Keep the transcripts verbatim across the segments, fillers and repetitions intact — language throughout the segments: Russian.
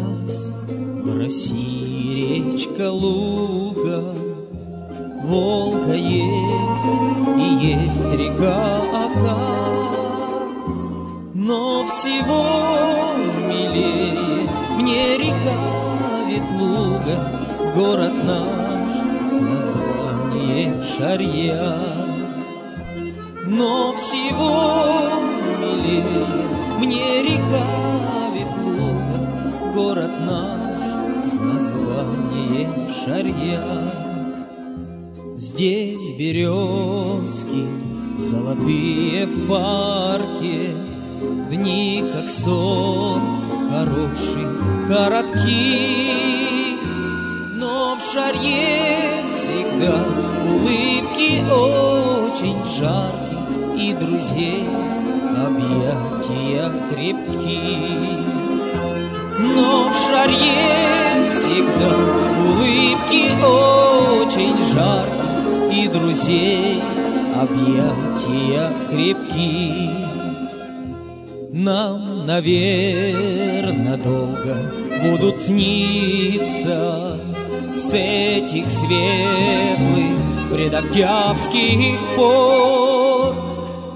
нас в России речка Луга, Волга есть и есть река Ока, но всего милее мне река Ветлуга, город наш с названием Шарья. Но всего милее мне река Ветлуга, город наш с названием Шарья. Здесь березки золотые в парке, дни как сон хороший, коротки, но в Шарье всегда улыбки очень жаркие и друзей объятия крепки. Но в Шарье всегда улыбки очень жаркие и друзей объятия крепки. Нам, наверно, долго будут сниться с этих светлых предоктябрьских пор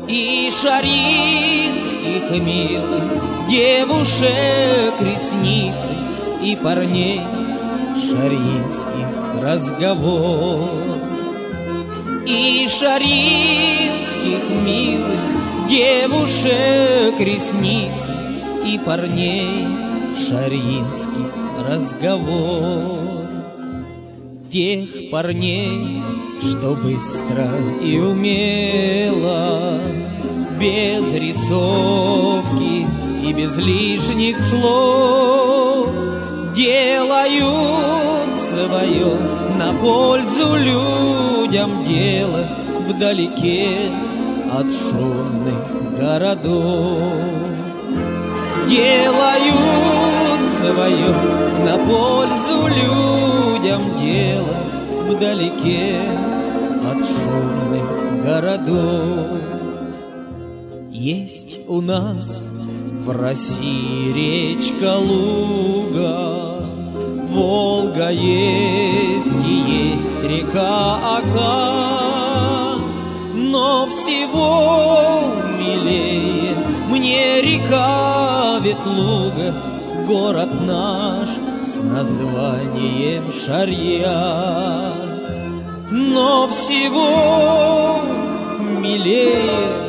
и шарьинских милых девушек ресницы и парней шарьинских разговор. И шарьинских милых девушек ресниц и парней шарьинских разговор. Тех парней, что быстро и умело, без рисовки и без лишних слов, делают свое на пользу людям дело вдалеке от шумных городов. Делают свое на пользу людям дело вдалеке от шумных городов. Есть у нас в России речка Луга, Волга есть и есть река Ока, но всего милее мне река Ветлуга, город наш с названием Шарья. Но всего милее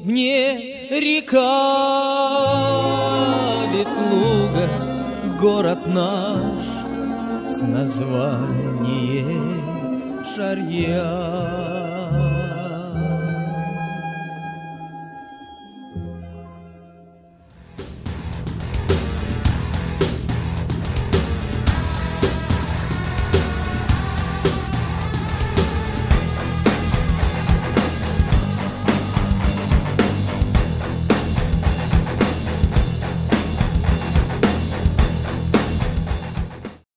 мне река Ветлуга, город наш с названием Шарья.